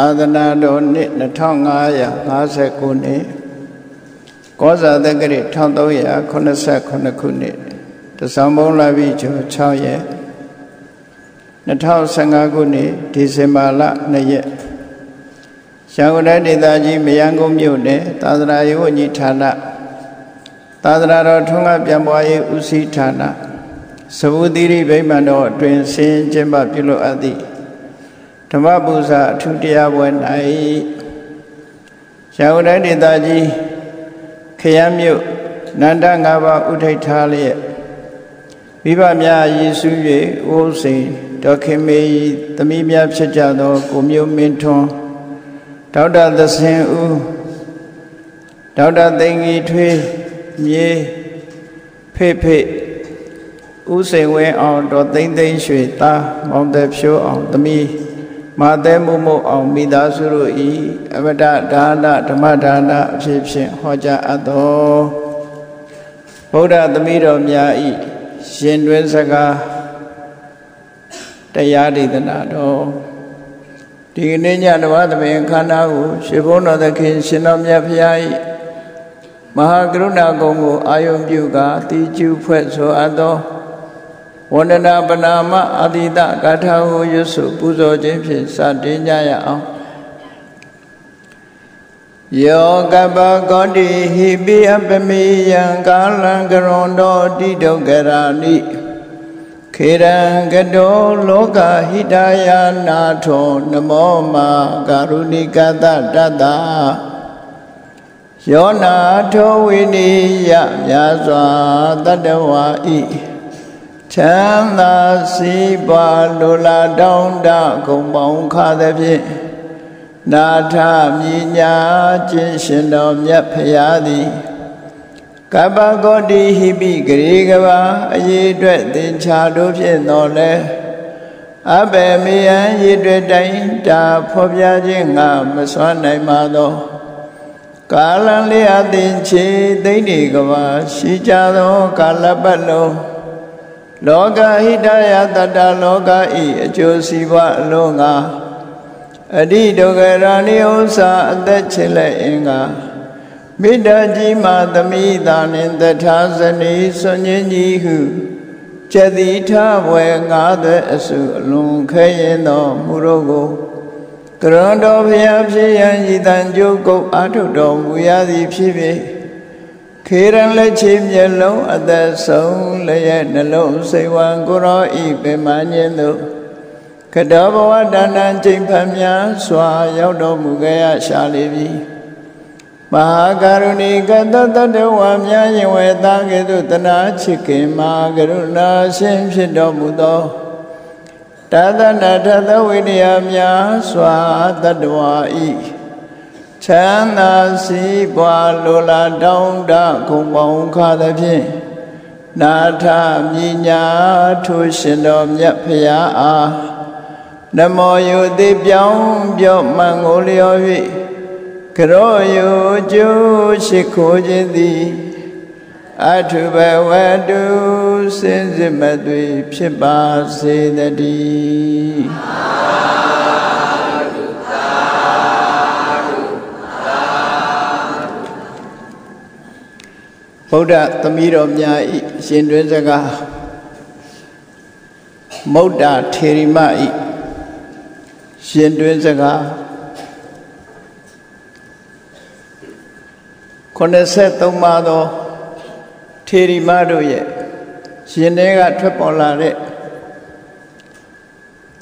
Thong Thầm bác bù xa thú tía buồn ấy. Cháu đấy đi ta chi khi em yêu nán đá ngã bác ưu thầy thà liệt. Bí bác mẹ dì xu dễ vô sinh đó khi mê tâm ý mẹ phá trả đó cũng yêu mến thông. Đáo đá ta sinh ưu đáo đá tình nghi thuê mê phê phê ưu sinh quên ảo đó tình tình suy ta mong đẹp số ảo tâm ý. Mà tế mù mù ổng bí đá sư rù ý Ava đá đá đá đá đá đá Phịp sinh hóa cha á tố Bố đá tâm ý rộm nhá ý Sinh tuyên xa gà Tây á đi tân á tố Thì nế nhá đá vã tâm yên khá ná hù Sư phô nọ thà khinh sinh nọ mẹ phá yá ý Maha kru ná gông hù ayom yu gà Tí chú phết số á tố Vandana Panama Adita Kathahu Yusu Puzo Jepsi Satijaya Yoga Bhagodi Hibi Apamiyan Kalangarondo Didogarani Kirangado Loka Hidaya Nato Namoma Garunikata Dada Yonato Viniya Yaswa Tadawai Chán là sĩ bà lô la đông đa cùng bóng khá đẹp dị Nà thảm nhị nhá trên sinh đồng nhạc phá giá dị Các bà có đi hi bì kỷ các bà Dì tuyệt tình cha đô phiên nọ lê Á bè mi án dì tuyệt đánh trà phó giá dị ngà mà xoan này mà đô Các lăng lý á tình chí tính đi các bà Sĩ cha đô các lạc bát lô Loka hidaya tata loka i acho siva longa Adi dogarani osa adachile inga Midaji madami dhanin tathasani sonyenjihu Chadita vwe ngada asu lunkhayeno murogo Karondo vyapsiyan jitan joko atuto muyadi psive Khi răng lấy chim nhân lâu, ở ta sống lấy ảnh là lâu, xây hoang của nó ý về mà nhân lâu. Khi đó bố á đàn đàn chinh phạm nhá, xóa giáo đồ mù gây á xa lê vi. Maha karuni kata tata hoam nhá, nhưng hoài ta kê tu ta ná, chì kê ma karuna xem xin đồ mù tô. Tata nà tata huy niya nhá, xóa tata hoa ý. Chán là sĩ bà lô la đông đa cùng bóng khá đẹp dị Nà thảm nhị nhá thu sinh đồng nhạc phá á Nam mô yu tiếp giống giống mà ngô liêu vị Kê rô yu chú sĩ khô dị dị Á thù bè vè đu sinh dị mẹ tùy phí bà sĩ đà đi Bố đạ tâm ý rộm nhà ý xin tuyến ra gà Mô đạ thê ri ma ý xin tuyến ra gà Còn nè xe tông ma đô thê ri ma đô dễ xin nè gà thuyết bỏ là rệ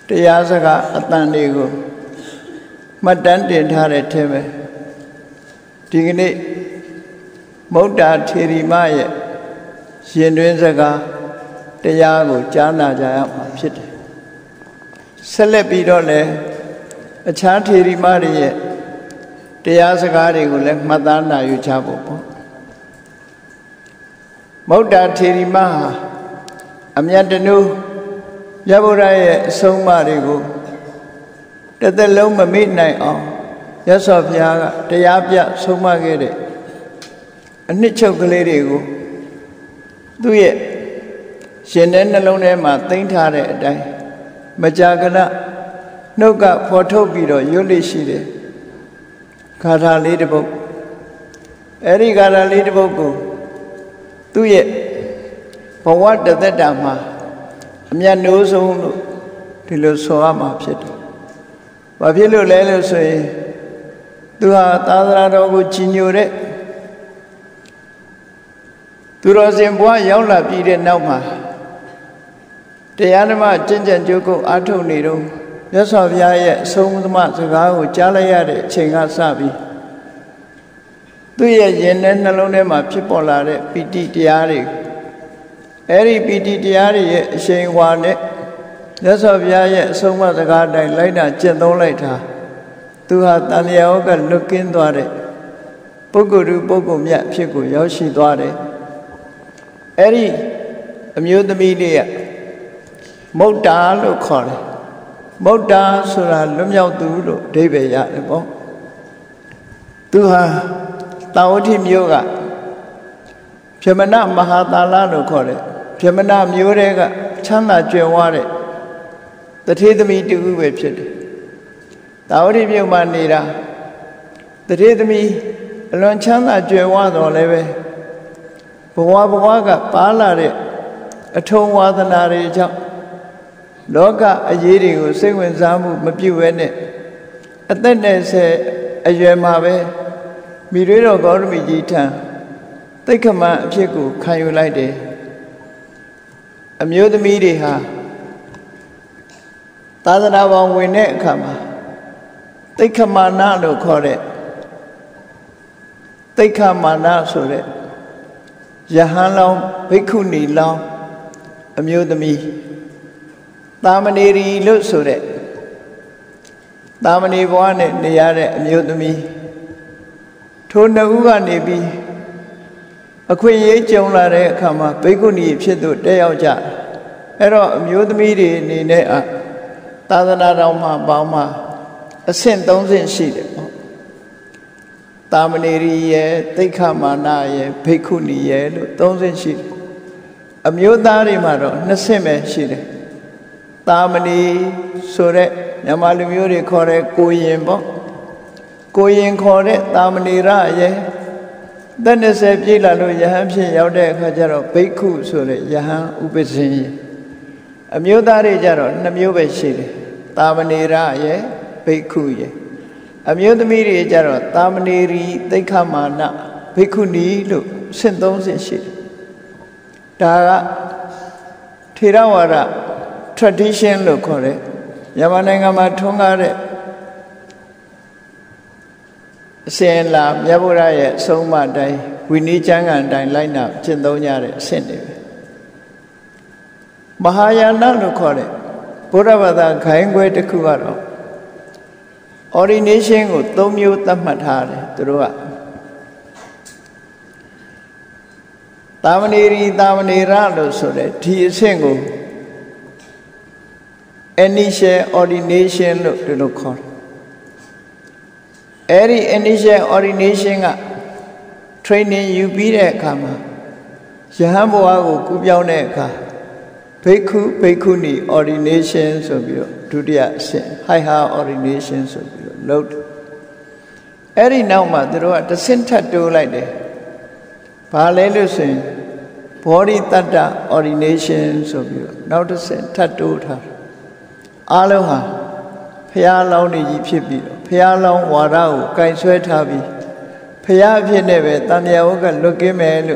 Thế giá ra gà át tàn đi gồ Mà đánh tiền thà rệ thê mê Thì cái này Mẫu đà thị rì ma yẹ Xuyên tuyên xa gà Tây giá của chá nà chá yạc mà phít Sẽ lệ bì đô lệ Chá thị rì ma rì yẹ Tây giá xa gà rì gù lệ Mà ta nà yu chá bộ bộ Mẫu đà thị rì ma hà Ám nhá tên nụ Giá bù ra yẹ sông ma rì gù Tây tế lâu mà mít này ọ Giá sọ phí hà gà Tây giá phí hà sông ma kê rì Anh nít châu cái lê rì gù Tui yẹ Xuyên đến nà lâu nè mà tính thà rè đây Mà chá cái nạ Nó cả phổ thông bị rồi nhớ lấy xí đấy. Cả ra lấy được bốc. Ở đây cả ra lấy được bốc cô. Tuy vậy, bảo quát được tất cả mà. Hôm nay nếu xong rồi thì lỡ xóa mà chết. Và phía lỡ lấy lỡ xóa. Tôi ta ra đâu có chín nhiều đấy. Tôi ra xem quá giáo là bị đến đâu mà. Thế anh mà chân chân cho cô ác thông này đâu. Nhớ sao vì ai vậy, sống mà sẽ gái của cha lấy ra để chênh hạ xa bì. Tuy vậy dành đến là lúc này mà phép bỏ là đấy, bị tí tí á đấy. Ê đi bị tí tí á đấy, chênh hoa đấy. Nhớ sao vì ai vậy, sống mà sẽ gái đánh lấy là chân thông lấy thả. Tôi hạ ta léo gần nước kinh tòa đấy. Bố cụ đu bố cụ mẹ phép của giáo sĩ tòa đấy. Ê đi, em nhớ tâm ý đi ạ. Mẫu đá nó khó đấy. Mẫu đá sửa là lắm nhau tú rồi. Thế về dạ được không? Tư hà, tao thêm nhiều cả. Phía mà nàm mà hà ta lá nó khó đấy. Phía mà nàm nhiều đấy cả. Chẳng là chuyện hoa đấy. Tại thế tâm ý tự quyết sẽ được. Tao thêm nhiều mà nì ra. Tại thế tâm ý, lần chẳng là chuyện hoa rồi đấy về. Bố hoa cả, bá là đấy. Ở trong hoa thân là đấy chẳng. Đó cả ở dưới đi của sinh viên giáo mục mà biểu hiện này, ở tên này sẽ ở dưới mà về, bị rối loạn có bị gì thằng, tất cả mà phía của khai u lại để, em nhớ tâm ý đi ha, ta đã vào nguyên nét cả mà, tất cả mà na được khó đấy, tất cả mà na số đấy, giờ hàng long, bích khu nỉ long, em nhớ tâm ý. Ta mà đi đi lướt sổ đấy. Ta mà đi bỏ này, đi ra đấy, nhiều tụi mình. Thôi nó cũng gần đi bì. Ở khuyên dễ chồng là đấy, khả mà bấy cô nịp sẽ tụi đây áo chả. Thế đó, nhiều tụi mình đi, đi đấy ạ. Ta ra ra rau mà, bảo mà. Ở xên tông xên xì đấy. Ta mà đi đi, tích khả mà nà, bấy cô nịp, tông xên xì. Ở nhiều ta đi mà rồi, nó xên mẹ xì đấy. Ta mà đi sửa đấy, nhà mà lưu yêu đi khó đấy, cô yên bó. Cô yên khó đấy, ta mà đi ra vậy. Tất nhiên sẽ chỉ là lưu giá hâm sinh giáo đề khá chả rõ, bấy khu sửa đấy, giá hâm ưu bệ sinh vậy. Em yêu ta đi chả rõ, nằm yêu bệ sinh đấy. Ta mà đi ra vậy, bấy khu vậy. Em yêu tâm ý đi chả rõ, ta mà đi ri tây khá mà nạ, bấy khu ní lục, sinh tông sinh sinh. Đà ra, thì ra hòa ra, tradition lo kho de yamana nga ma thong ga de asin la mya buddha ye asong ma dai wini chang kan dai lai na chin thong ja de asin ni be mahayana lo kho de buddha bada khain kwai tat khu ga do ordination ko 3 myo tat mat tha de tu do ga tamani ri tamani ra lo so de thi asin ko initial ordination lo de lo khol eri initial ordination ga training yu pi de akha ma yahan bwa ko ku pyaung de akha bhikkhu bhikkhuni ordination so pi lo dutiya sin higher ordination so pi lo lot eri naw ma tu do ga tasin that to lai de ba le lo sin bodhitatta ordination so pi lo naw tasin that to tha Aloha, Phaya lao ni ji phit bi, Phaya lao wa ra ko kai swai tha bi. Phaya phit ne be tanya ho ka lwat kin mae lo.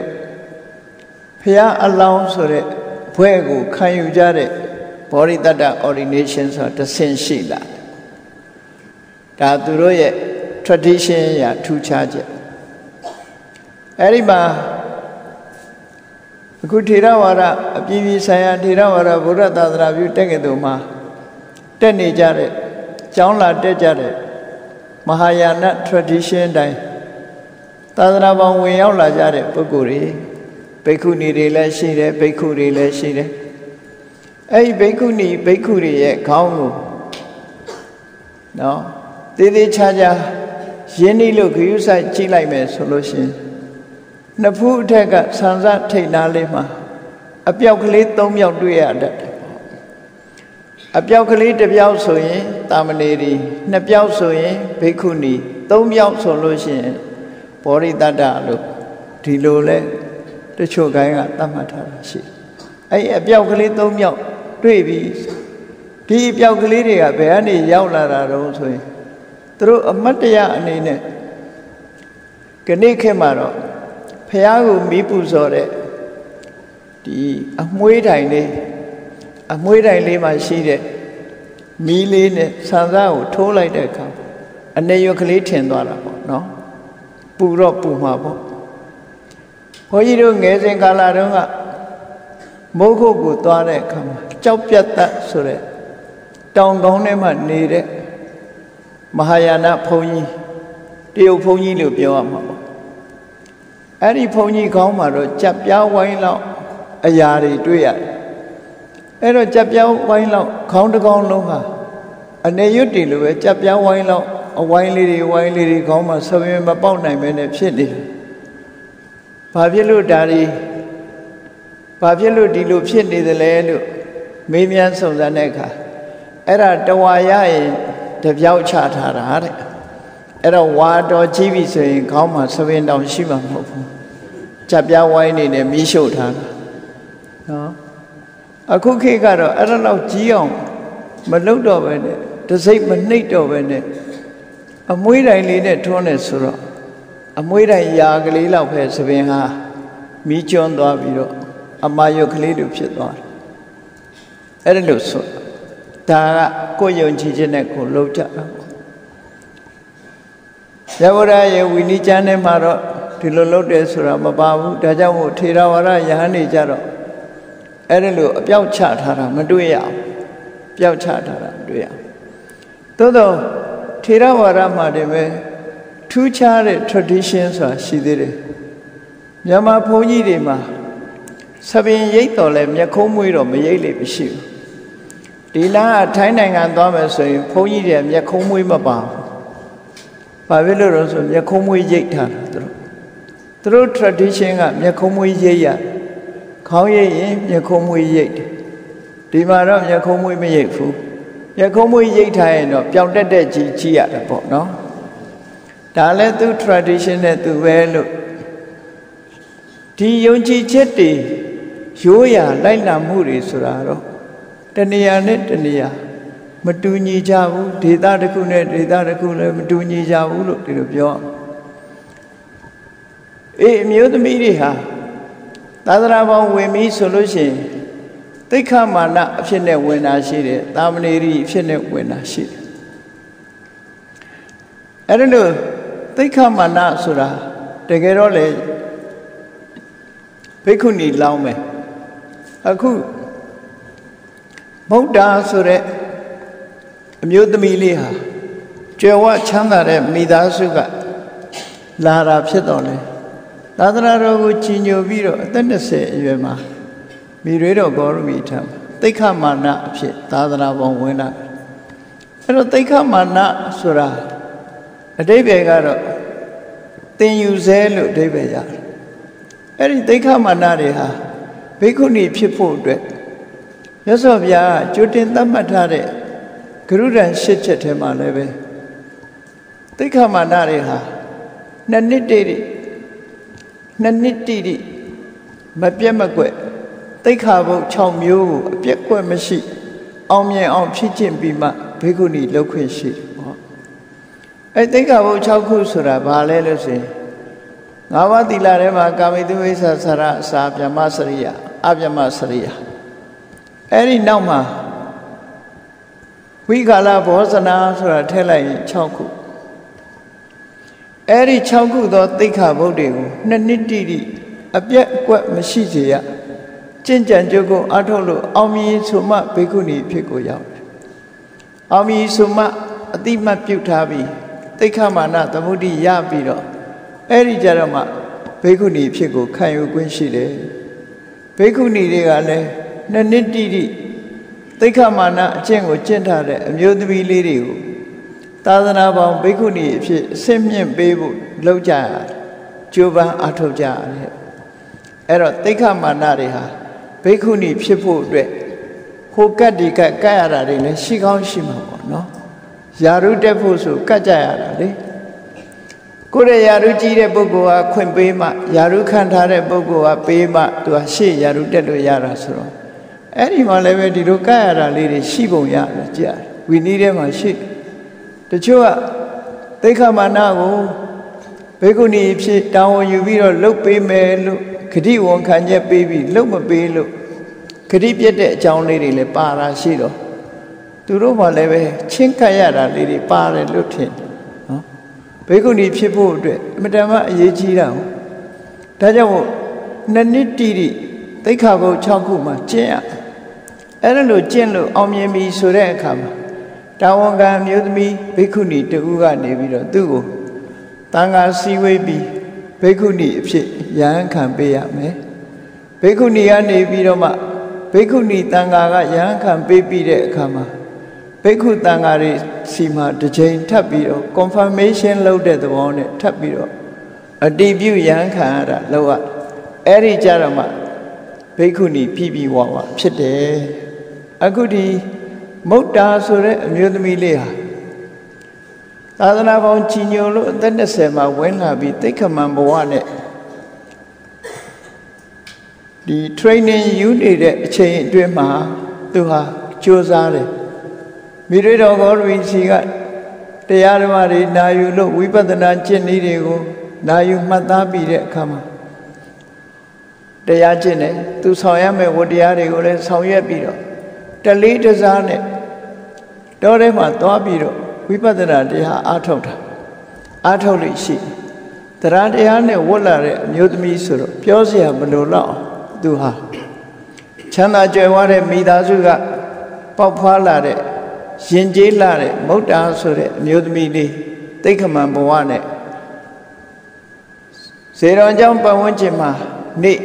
Phaya alaung so de bhwe ko khan yu ja de Bodhisattva ordination so ta sin shi la. Da tu ro ye tradition ya thu cha che. Ai ma aku Theravada a phit phit saya Theravada Buddha Dadara phit tet ke do ma. Tên này chả đấy, cháu là tên chả đấy. Mahayana tradition đấy. Ta ra bao nguyên áo là chả đấy, bố cụ đi. Bế khu ni đi lấy xí đấy, bế khu đi lấy xí đấy. Ê, bế khu đi dạy khao ngủ. Đó, tí tí cha cha, dễ ní lục hữu sai chi lại mẹ sổ lô xin. Nó phú thê cả sáng giác thầy ná lê mà. Áp dọc lý tông dọc đuôi ạ đất. Apyao kali de biao soye, tamaneri, napiao soye, pekuni, tom biao solution, bori dada look, tilole, the choganga tamatarashi. Ay, apyao kali tom yao, babies. Ti biao kali a beani yao lara rosue. Through a matia nene. Kanekemaro, Payago mipuzore, the amuitaine. À mỗi đại lý mà xí đấy, mì lý này sáng ra ở thô lại đấy cả, anh ấy có lấy tiền đó là không, nó, bù rọ bù mà không, hồi đó nghe trên cả là đúng ạ, mỗi cô cụ toa đấy cả, cháu biết ta rồi đấy, trong đó này mà nề đấy, Mahayana phong điều phong nhi liệu biểu mà không, anh đi phong nhi không mà rồi chấp giáo quay lão, ai già thì tuy ạ. Ê rồi chấp giáo quay lậu không được con luôn hả? Anh ấy dứt đi rồi chấp giáo quay lậu quay đi đi không mà sao em mà bao này mình đẹp chết đi. Bà biết luôn đi luôn chết đi thì lấy được mấy miếng sầu ra này cả. Ê là đâu ai ai chấp giáo trả thà ra đấy. Ê là qua đó chỉ vì sự không mà sao em đau xí mà không chấp giáo quay đi để mỹ sầu thà đó. À cũng khi cả rồi, ở đó lâu chỉ ông, mình lúc đó về này, tôi thấy mình nít đó về này, à mỗi đại lý này thua này sửa, à mỗi đại gia cái lý là phải xem ha, mi chọn đó bị rồi, à mai vô cái lý được chết đó, ở đâu sửa, ta có những chi tiết này còn lâu chắc lắm, giờ bữa nay vì ni cha này mà rồi, thì lâu lâu để sửa mà ba bố đã cho một thi ra vào ra nhà này cha rồi. Ở đây lựa béo chả thà ra mà đuôi ảo, béo chả thà ra đuôi ảo. Tôi đâu, thế ra vào ra mà để về, thứ cha để tradition xóa xí đi đấy. Nhà mà phô gì đấy mà, sao bên giấy tờ làm nhà khô mùi rồi mà giấy lại bị xỉu. Thì là thái này ngàn toa mà rồi phô gì làm nhà khô mùi mà bảo, bà biết rồi rồi nhà khô mùi giấy thà, tôi tradition à nhà khô mùi giấy à. Khâu gì nhà không mua gì, thì mà đó nhà không mua mấy gì phụ, nhà không mua gì thay nó trong đất để chỉ ở đó nó, đã lấy từ tradition này từ về luôn, thì giống như chết đi, số nhà lấy làm mua đi xóa đó, trên này mà tu nhị gia vũ thì ta được khu này mà tu nhị gia vũ luôn thì được cho, ê miếu tôi biết đi hả? Ta ra vào quê mi solution, tất cả mà đã phiền này quên là gì đấy, ta mình đi phiền này quên là gì. Ở đây nữa, tất cả mà đã sửa ra, để cái đó là phải không đi lâu mày, à cứ mong đã sửa đấy, nhiều tâm lý ha, chưa qua chán đấy, mi đã sửa cả, là ra phiền đó này. Ta ra rồi chỉ nhiều bi rồi, tất nhiên sẽ về mà bị rối rồi có bị thầm. Tất cả mà nã sẽ ta ra vòng quay lại. Rồi tất cả mà nã sửa ra, đây bây giờ rồi tiền yêu dễ rồi đây bây giờ. Rồi tất cả mà nã đấy ha, bây giờ này phải phụ được. Nhớ sao bây giờ chỗ trên tâm mà ra đấy, cứ rằng sẽ chết thế mà này về. Tất cả mà nã đấy ha, nên nít đi. Nên nít đi đi, mà biết mà quậy, tới khảo bộ chồng yêu, biết quậy mà xịt, ông nhà ông chỉ chuyện bị mà, phải cô nị lâu khuyên xịt. Ấy tới khảo bộ chồng cô sửa ra bà lẽ là gì? Ngã ba tỷ là đấy mà cảm thấy tôi sa sa ra sa abjama sariya, ấy đi nông mà, quý cả là bỏ ra na sửa ra thế này chồng cô. Ở đây cháu cũng đó tất cả vô điều nên nít đi đi, áp giác quẹt mà xí gì ạ, trên trận cho cô ăn thô lụ, ông ấy số má bị cô nị phía cô giáo, ông ấy số má tí má biểu thà bị, tất cả mà na ta vô đi ya bị đó, ở đây giờ mà bị cô nị phía cô khai vô quen xí đấy, bị cô nị đấy cả này nên nít đi đi, tất cả mà na trên của trên thà đấy, nhiều thứ bị lì điều. Ta ra nào vào bế khu này xem nhận bế vụ lâu trả chưa vang át hậu trả rồi tất cả mà nà đấy hả bế khu này phụ đệ khô cái gì cái à ra đi này xí gạo xí mà bỏ nó giờ rú để phô số cái à ra đi cô đây giờ rú chỉ để bố cô à khuyên bê mà giờ rú khăn thà để bố cô à bê mà tôi à xí giờ rú để tôi giờ ra số ấy đi mà lấy về đi đâu cái à ra đi để xí bông giờ là gì à vì đi để mà xí tôi chưa à thấy không mà nào cô bây cô đi xí tao như bây giờ lúc bê mẹ lúc khi đi uống khăn nhà bê bị lúc mà bê lúc khi đi biết để cháu này thì lại ba ra xí rồi, tôi lúc mà lại về chiến cái nhà là đi ba lên lúc thì, bây giờ đi phía bộ rồi, mà ta mà dễ chi đâu, ta cho nên đi đi, tới khâu vào trong khu mà chết à, ở đó rồi chết rồi ông nhà mi số đấy khám, ta ông già nhớ mi, bây giờ đi từ u già này rồi từ u, ta ngã si với bi, bây giờ đi phía nhà khám bây giờ mấy, bây giờ đi anh này bây giờ mà bây giờ ni tăng ga ga yang kham pe pi de kha ma bây giờ tăng ga ri si ma de chain thap pi ro confirmation lou de thawon ne thap pi ro attribute yang khan ra lou a ai ri cha ra ma bây giờ ni pi pi wa wa phit de aku di mutta so de amyo thami le ha sadana paung chi nyo lo a tat 20 ma win la pi taikhaman bawa ne đi training you đi để chơi chuyện mà tôi ha chưa ra đấy vì đấy đâu có viên gì cả để ở mà đi na yêu lúc vui bắt đầu chơi đi đấy cô na yêu mà ta bị đấy cả mà để ở chơi này tôi sau em mới vô đi ở đấy cô đấy sau em bị rồi để lấy để ra này đó đấy mà tôi bị rồi vui bắt đầu đi ha ăn thâu lịch sử từ đó đi ăn này vô là đấy nhiều thứ sửa rồi béo gì hả mình lo tôi ha, chán là chơi qua đấy mi đa số cả, bao pha là đấy, xin chế là đấy, mẫu đa số đấy, nhiều thứ mi đi, thấy không mà bỏ qua đấy, xế đó trong bao nhiêu chuyện mà, nị,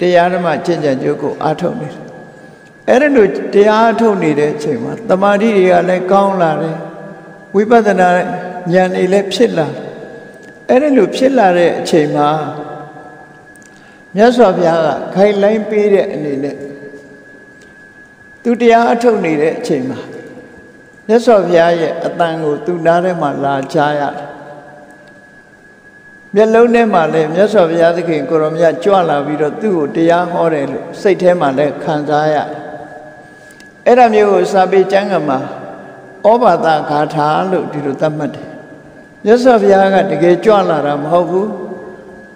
để ăn mà trên nhà chỗ cô ăn thâu đi, ở đây rồi để ăn thâu đi đấy chuyện mà, tâm anh đi là lại con là đấy, quý bác thân là nhà này lại biết là, ở đây rồi biết là đấy chuyện mà. Nhớ so với à, khai lấy pi để này, tu đi ăn thâu này để chơi mà. Nhớ so với à, ta ngồi tu đá để mà là chơi à. Biết lâu nay mà này, nhớ so với à thì khi cô làm nhà cho là vì đó tu đi ăn họ này, xây thêm mà này khang chơi à. Ở đây nhiều sao bị chán mà, ông bà ta khá thà lụ đi được tâm mất. Nhớ so với à cái cái cho là làm hậu vũ.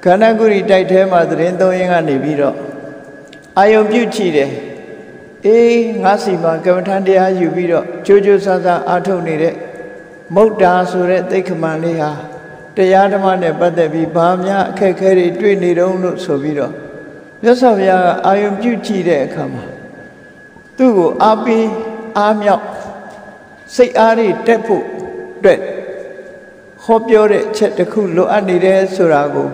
Khả năng của đi đại thế mà đến tôi nghe này bị rồi, ai ông chịu chi đấy, ấy ngã xì mà cái vấn đề ai chịu bị rồi, chú sa sa ăn thâu này đấy, mốt đá số đấy thấy không mà này ha, để ăn mà này bắt để bị ba mía khe khe đi truy này đâu nó số bị rồi, nhớ sao vậy ai ông chịu chi đấy không à, tôi của anh bị anh nhậu, say anh đi đẹp phụ, đẹp, khóc vô đấy chết được khu lỗ anh đi đấy số ra cô.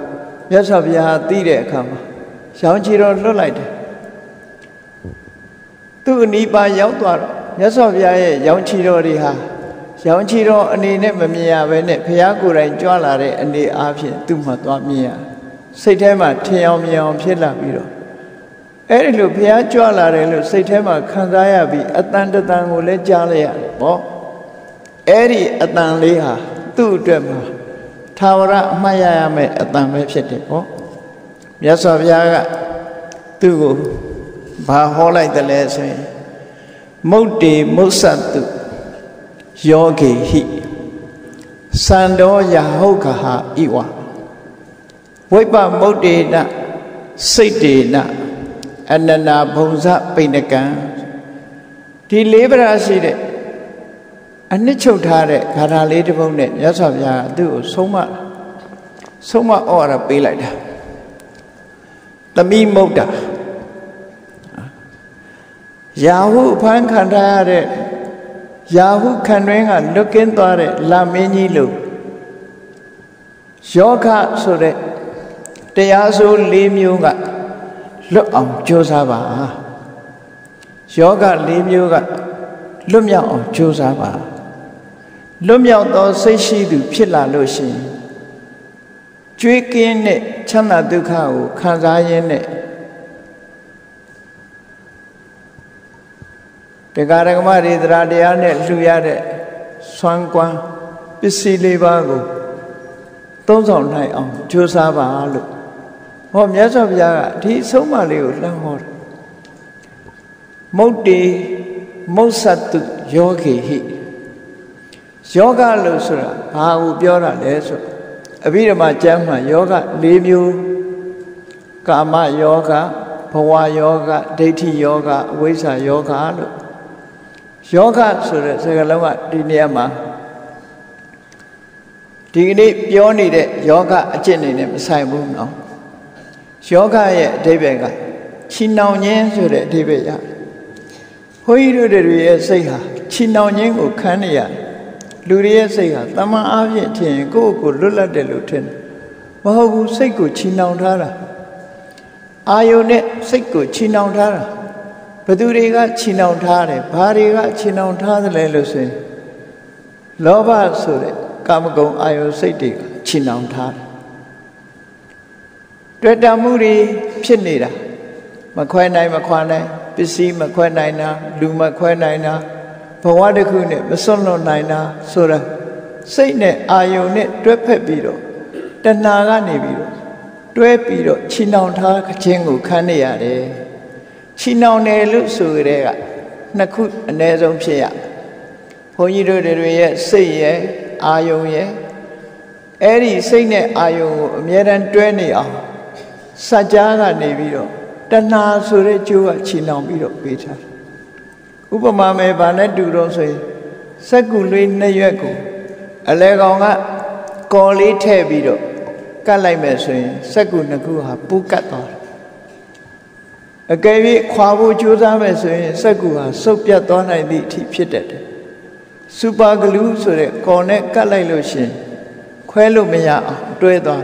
Nhớ sao bây giờ tí để không, sao chỉ rồi nó lại đây, tôi nghĩ ba giáo toàn, nhớ sao bây giờ giáo chỉ rồi đi ha, giáo chỉ rồi anh đi ném mì à về ném phía cô này cho là để anh đi áp chế tụm vào toàn mì à, xây thêm mà theo mì ông phía là bị rồi, ấy là phía cho là để là xây thêm mà khang ra à bị ăn tan cho tan ngồi lên cha này à, bỏ, ấy đi ăn tan đi ha, tôi trộm ha. Thao ra mai ra mẹ tạm mẹ chết đi có, nhớ so với à, tự của bà họ lại từ lẽ xem, mốt đi mốt san tự, do kỳ hi, san đó già hậu cả hạ iwa, với bà mốt đi na, xây đi na, anh na bông ra bên này cả, thì lấy ra gì đấy. Anh ấy chịu thà đấy, khả năng lấy được không đấy, nhớ sao vậy? Tự sống mà ở là bị lại đó, tâm im mâu đó, Yahoo phán khăn ra đấy, Yahoo khăn với ngàn nước kiến toa đấy, làm mấy nhị lục, gió khát số đấy, để gió số liêm yêu ngặt, lúc ông chưa ra bà, gió khát liêm yêu ngặt, lúc nhau chưa ra bà. Lúc nhau đó xây xí được biết là lối xí, truy kiến này chăn là được khâu khăn ra yên này, Kama yoga, Pawa yoga, Deity yoga, Visa yoga. Yoga sura segalama di niyama. Di ini pioni de yoga aceni ne misai bunau. Yoga ye debega. Chinau nyen sura debeya. Hoiru de luye seha. Chinau nyen u kaniya. Luye seha. Tama avye tien ko ko lula de luten. Bahu seku chinau thara. Ayone sikku chinau thara. Badurega chinau thare. Bharega chinau thare lelose. Loba sore kamagon ayo sikku chinau thare. Dredamuri pshinira. Makwenai makwanai. Pisi makwenai na. Lu makwenai na. Pawadakune ne. Masono naina. Sora. Sikne ayone dredpe biro. Danagani biro. Đuôi bị rồi chín năm thà trên ngủ khăn này à đấy chín năm này lúc xưa đấy à nó cứ này giống thế à hồi như rồi đấy xây ấy ai dùng ấy ai đi xây này ai dùng miền Nam Tây này à sa già cái này bị rồi tân Nam xưa đấy chưa chín năm bị rồi bị thà upama mấy bạn ấy được rồi xây sa cù lên này vậy cũng lại còn á còn lấy thế bị rồi các lái máy xuyên sách của nó cứ học bút cắt rồi cái việc khoa vũ trụ ra máy xuyên sách của học sốc gia to này bị thị phiết đấy super glue rồi còn này các lái lô xuyên khoe lô bây giờ đuôi to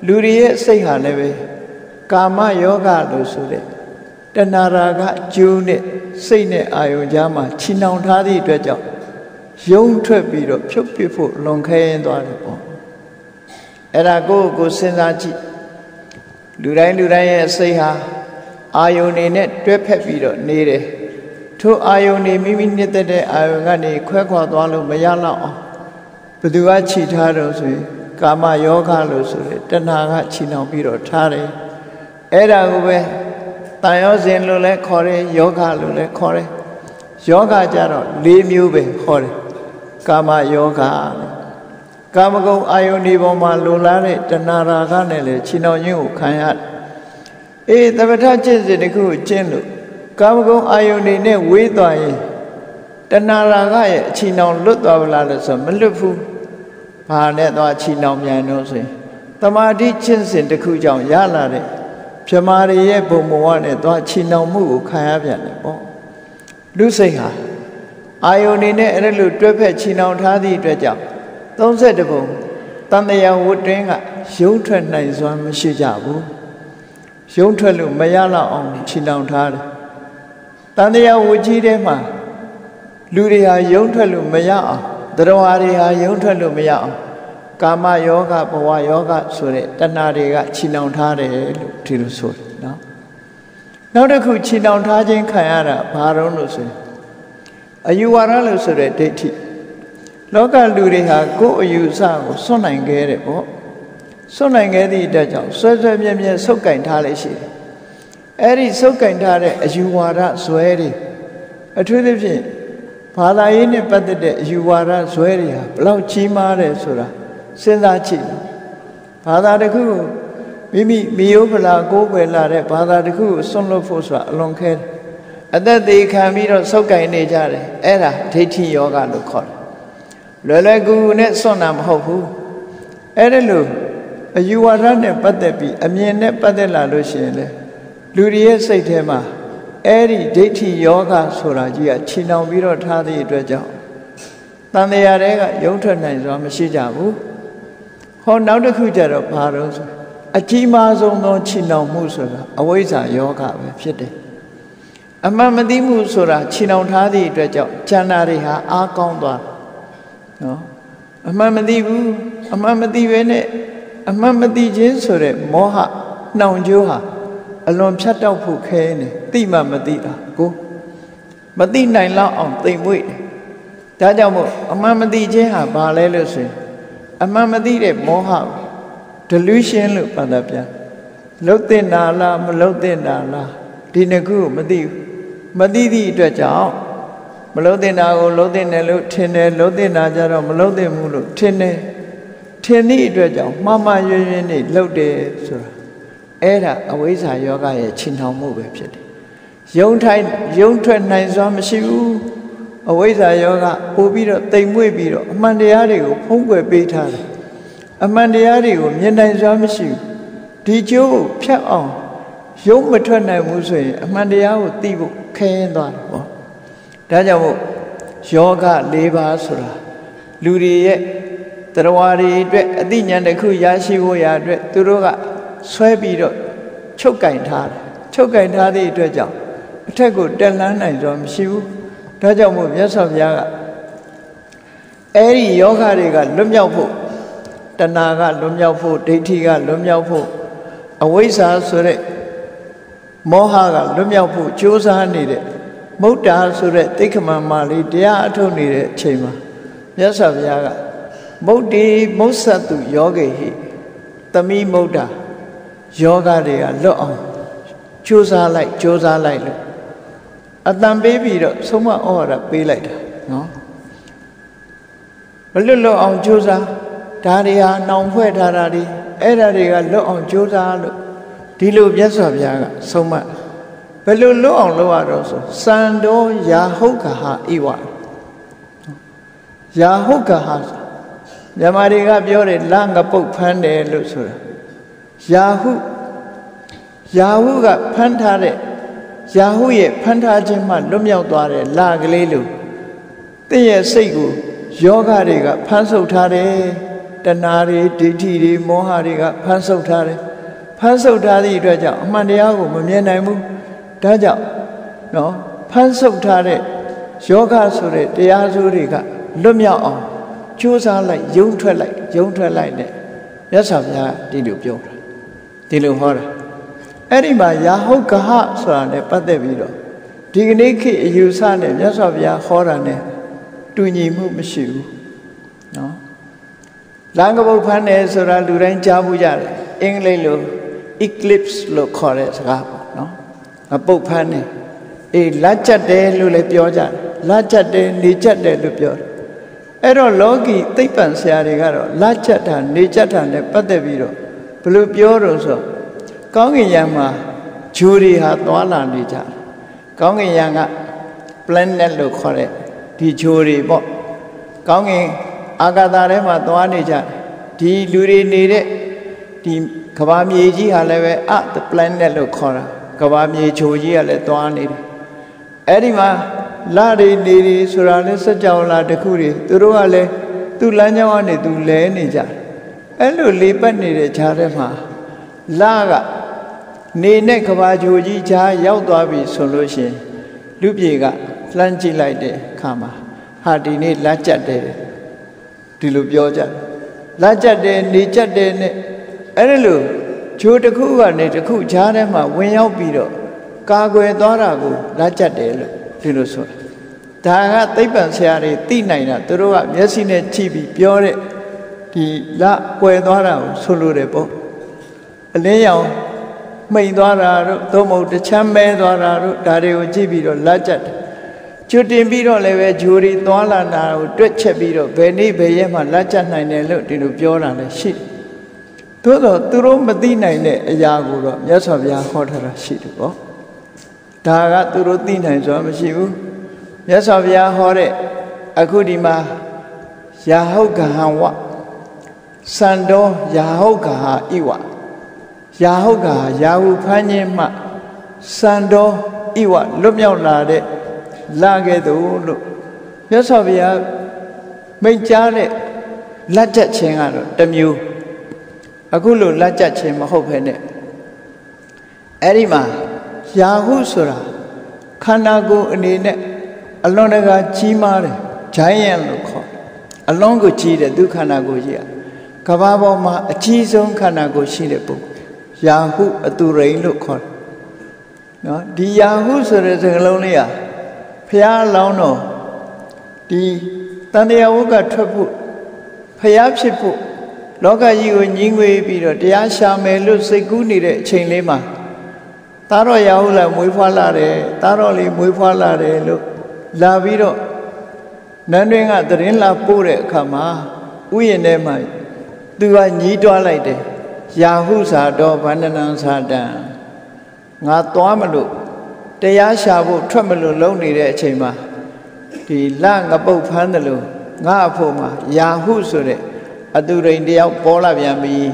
lười xây hà này về kama yoga lô rồi tanaraga chiu này xây này ayu jama chín năm tháng đi đuôi chọc dùng thuê bị rồi chụp bị phụ long khay to này Erago sinh ra chị Lurai say ha Ayone net trep happy dot nere Two ayone mimi nete de ayogani quequa dwalo mayala Puduachi taros Kama yoga los Tanaga chino biro tare Eragobe Tayosin lule kore yoga lule kore Yoga jaro lim yube kore Kama yoga Kama gong ayoni boma lulare tanara kanele chino nyu kanyat. E tabata chenze niku chenlu. Kama gong ayoni ne witwa ye. Tanara kaya chino lutwa bulale sa malufu. Pahane twa chino myano se. Tamadi chenze niku jang yalare. Pshamari ye bumuwane twa chino mu kanyapyane po. Luseha. Ayoni ne erelu trepe chino thadi trejap. Don't say the bone. Tandaya would drink a shelter nice one, Shijabu. Shelter Mayala on Chinown Tade. Tandaya would Jidema. Luria Yontalu Maya. The Roaria Yontalu Maya. Kama yoga, Pawa yoga, Sore, Tanariga, Chinown Tade, Tilusur. Now the good Chinown Tade in Kayana, Paronose. Are you are all so that they teach? Local Luriha go use our son and get it. Son and get it, that job. So, so kind Talishi. Eddie so kind Tali as you are so Eddie. A tradition. Pala in a pathetic you are so Eddie. Blau Chima Resura. Sendachi. Pada de Ku. Mimi, Miopala, go bella, Pada de Ku, son of Fosa, long head. And then they can meet on so kind Nejare. Era, Tati Yoga no call. Lele gu net sonam hopu. Erelu, you are running patepi, a mere net patella luciele. Luria say tema, Eri deti yoga soragia, chino viro tadi dreja. Tande arega, yotanizam, shijabu. Hon now the kuja of paros. A chimazo no chino musura, a waisa yoga, fitte. A mamadi musura, chino tadi dreja, chanariha, akondwa. Amamadi vene, amamadi jensore, moha, naunjoha, alom shut down pukane, timamadi, go. Mà tin này là ổng tình vui. Thế cho một, ông mà đi chế hạ bà lê lưu sư. Ông mà đi để mô hạ. Trần lưu xuyên lưu bà đập ra. Lúc tên đà la, mà lúc tên đà la. Thì nè cứ mà đi. Mà đi thì trở cháu. Mà lúc tên đà cô, lúc tên đà lưu trên nè. Lúc tên đà cháu, mà lúc tên mù lưu trên nè. Trên nè trở cháu, mà mà duyên duyên nè lâu đề. Ê là, ông ấy xài cho cái chinh hóng mù bếp chết. Dũng thuận này do mà siêu. Ở bây giờ yo gà, ô bí đọc tây mươi bí đọc. Mà đi á đi của phong quê bí thà. Mà đi á đi của nhân này do mà siêu. Đi chiếu chắc ổng. Dũng mà thuận này mù sửa. Mà đi á của tì bộ khen toàn. Đã cho bộ. Yo gà lê bá sửa. Lưu đi ấy. Tờ hoa đi đuệ. Tí nhận đại khu giá siêu vô giá đuệ. Tù đô gà xoay bí đọc. Chốc cảnh thà. Chốc cảnh thà thì đuệ chọc. Thế của tên láng này rồi mà siêu. Đó cho một nhớ xong ra ạ. Ê đi gió khá đi gà lúm nhau phụ. Tân nà gà lúm nhau phụ. Đế thi gà lúm nhau phụ. Ông ấy xa xưa đấy. Mô hà gà lúm nhau phụ. Chú xa này đấy. Mốc trà xưa đấy. Tích mà đi đá thông này đấy. Chê mà. Nhớ xong ra ạ. Mốc đi mốc xa tụ gió kì hị. Tâm y mốc trà. Gió khá đi gà lỡ ổng. Chú xa lại. Chú xa lại lỡ. Ở tam bế bì đó, sống mà ổ đã bê lại đó. Và lúc lúc ông chú ra, ta đi à, nóng phê ta ra đi. Ê ra đi à, lúc ông chú ra lúc. Đi lúc giá sọp giá gà, sống mà. Và lúc lúc ông lúc à đó, sàn đô giá hô cả hạ y hoạ. Giá hô cả hạ. Giá mà đi gặp vô để lãng gặp bốc phán đề lúc sửa. Giá hô. Giá hô gặp phán thả đề. Giá hữu dễ phán thá trên mặt lúm nhau tỏa để la cái lê lưu. Thế dễ xây của gió gà đi gặp phán sâu thá để. Tân nà đi, tí thị đi, mô hà đi gặp phán sâu thá để. Phán sâu thá đi ra chào, mà đi áo của mình nhé này mưu. Đã chào, nó phán sâu thá để. Gió gà sâu để, đi áo dù đi gặp lúm nhau ổng. Chú ra lại, giống thuê lại để. Giá sạp nhà đi được vô rồi. Đi được hoa rồi. Ê đi mà giá hốt cả hạ sửa này bắt đẹp đi đó. Thì cái này khi hiểu xa này nhá sọp giá khó ra này. Tôi nhìn hút mà xỉu. Láng cái bốc phán này sửa ra lưu đánh cha bù giá này. Anh lấy lưu Eclipse lưu khó ra sạc hạ bốc phán này. Ê lá chặt đê lưu lấy bó giá. Lá chặt đê ní chặt đê lưu bó. Ê đó ló kì tích bản xe này gà đó. Lá chặt đà ní chặt đà này bắt đẹp đi đó. Bà lưu bó rồi sọ. Có người dạng mà chú đi hả tỏa là đi chả. Có người dạng ạ planet được khó đẹp. Thì chú đi bộ. Có người Agatha đấy mà tỏa đi chả. Thì lưu đi đi đấy. Thì khá bà mê chí hả lê về ạ the planet được khó đẹp. Khá bà mê chú chí hả lê tỏa đi đi. Ê đi mà lá đi đi sửa ra lê sá chào là đặc khu đi. Tụ rô hả lê tụ lá nhau hả lê tụ lê đi chả. Ê lưu lê bắt đi để chả đấy mà. Lá gạ. Nê nê khá bà chú chí chá yáo tỏa bì sổ lô xế. Lúc gì gạ, lãn chí lại để khá mà. Hà đi nê lá chặt để. Thì lúc vô chặt. Lá chặt để, ní chặt để nê. Ê nê lù, chú ta khu gạ nê ta khu chá nê mà quên yáo bì đọ. Cá quê tỏa ra gù, lá chặt để lù. Thì lúc sổ. Thá gạ tây bàn xe rê tí này nà. Tố rô gạ mẹ xí nê chi bì bìo rê. Thì lá quê tỏa ra gù sổ lô rê bó. Lê nhau. Mình tỏa ra rồi, tôi một trăm mê tỏa ra rồi, đã đều chí bị rồi lá chặt. Chú tìm bị rồi lại về chú đi tỏa là nào, truyết chạy bị rồi, về ní về em mà lá chặt này nè, thì được vô ra là xịt. Thôi rồi, tôi rốt mà tí này nè, giá của rồi, nhớ sọp giá khó thật là xịt được không? Thà gà tôi rốt tí này rồi mà xịt. Nhớ sọp giá khó đấy, à khu đi mà, giá hâu cả hàng hoa. Sàn đô, giá hâu cả hà y hoa. Giá hô gà, giá hô phá nhiên mạ. Sàn đô, y hoạ lúc nhau là đệ. Là ghê tố lụ. Nhớ sao bây giờ mình chá đệ. Lá chặt chê ngà rồi, tâm yêu. À khu lụ lá chặt chê mà hô phê nệ. Ê đi mà, giá hô sổ ra. Khăn nà gô nê nệ. À lông nà gà chí mà đệ. Cháy nhàn lụ khó. À lông gô chí đệ, tu khăn nà gô chí ạ. Cà bà bò mà, chí dông khăn nà gô chí đệ bụng. Yahoo ở tu rấy lục khỏi. Đi Yahoo sửa ra dừng lâu này à. Phia lao no đi tan đi ao cả thua bu phia áp xếp bu lo cái gì cũng nhìn về bị rồi đi ăn sáng mê lúc say cú nỉ để chén lên mà ta rồi ao là muối pha là để ta rồi lấy muối pha là để lúc là bị rồi nên người ta đến là bu để khám à uy này mà từ anh nhị đo lại để Yahoo sa đo bản năng sa đa ngã toa mà được để yá sa bộ thoát mà luôn lâu nỉ để chén mà thì là ngã bầu phan luôn ngã phô mà Yahoo số đấy adu rồi đi ao bỏ là vậy mi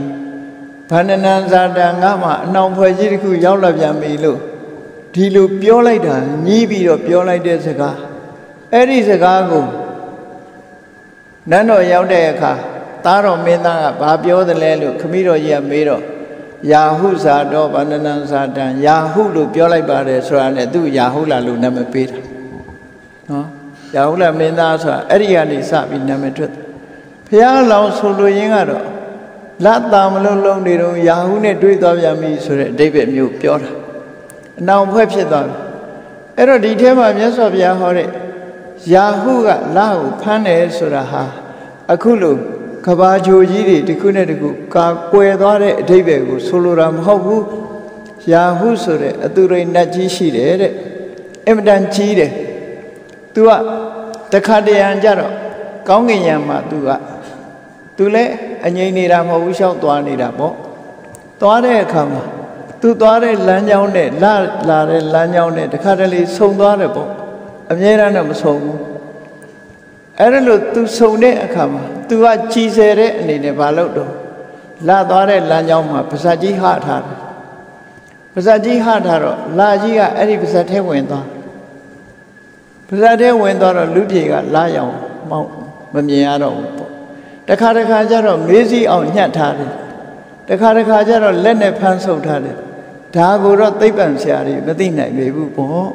phan năng sa đa ngã mà nông phải chỉ cứ giao là vậy mi luôn thì luôn béo lại đó nhị bị rồi béo lại để sao cả ai đi sao cả cô nên rồi giao đây cả ta rồi mình đang bà béo thì lên luôn không biết rồi gì mi rồi Yahoo sa đo bản năng sa đa Yahoo luôn béo lại bà để sao này tu Yahoo là luôn nằm ở bên đó Yahoo là mình đang sao ai đi anh đi sao bị nằm ở trước phía lão số lô yên à đó lát ta mà lâu lâu đi đâu Yahoo này đuổi tao vào mi rồi đây về miu béo rồi nào phải biết tao ai rồi đi theo mà nhớ sao béo rồi Yahoo cả lão phan này rồi ha aku luôn các bà chú gì đi, đi khu này đi khu, các quê đó đấy, đây về khu, số lô ram hậu khu, Yahoo số đấy, tôi rồi nãy chỉ xí đấy, em đang chỉ đấy, tôi ạ, tất cả đều anh cha rồi, có người nhà mà tôi ạ, tôi lấy anh ấy đi làm hậu sau tòa đi làm bố, tòa đấy không à, tôi tòa đấy là nhau này, là đấy là nhau này, tất cả đều là sống tòa đấy bố, anh ấy ra nằm sống. Ở đó tôi sống đấy không à, tôi ăn chi xe đấy này này vào đâu đó, là đó đấy là nhau mà, bây giờ chỉ hát thôi, bây giờ chỉ hát thôi rồi, là gì cả, ở đây bây giờ theo quen thôi, bây giờ theo quen thôi rồi lúc gì cả là nhau, mau, mình gì ăn rồi, đã khai ra rồi mấy gì ở nhà thà đi, đã khai ra rồi lên này phan sâu thà đi, thà cô đó tây bản xe đi, mà tin này về bố bố,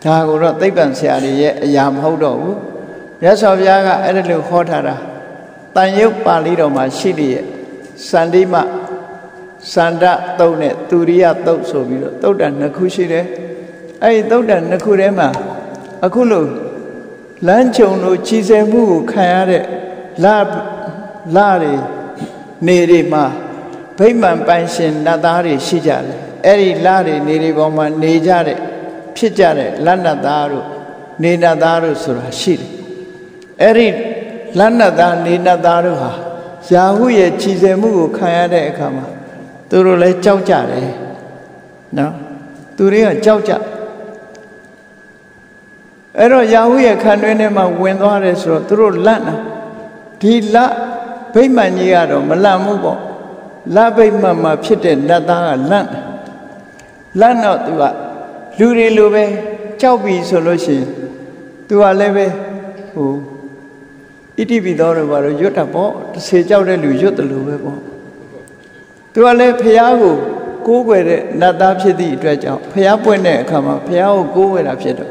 thà cô đó tây bản xe đi, dám hậu đổ. Nhớ sao vậy cả, ở đây luôn khó thà ra. Ta nhớ Pali đó mà xí đi, Sandi mà, Sanda tàu này, Turiya tàu số bị đó, tàu đàn nó khui xí đấy. Ai tàu đàn nó khui đấy mà, aku luôn, lăn chồng nó chỉ xem mu khai đấy, la đi, nề đi mà, phải mang bánh sinh na ta đi xí ra đấy, ấy la đi nề đi bao mà nề ra đấy, xí ra đấy, lăn na ta rồi, nề na ta rồi sửa xí. Eri lana da ni na da ru ha Yahoo ye chi se mu ko khan ya de akha ma tu ro le chao cha de no tu ri ha chao cha ai ro Yahoo ye khan twin ne ma win twa de so tu ro lan na di la bai man ji ya do ma lan mu paw la bai man ma phit de nat da ga lan lan no tu ga lu ri lu be chao bi so lo shin tu ga le be ho ít đi đâu rồi vào rồi yết à bỏ xe cháu để lưu yết lưu về bỏ tôi lấy phía hậu cố về để nát đáp xe đi đuổi cháu phía bên này không à phía hậu cố về đáp xe đó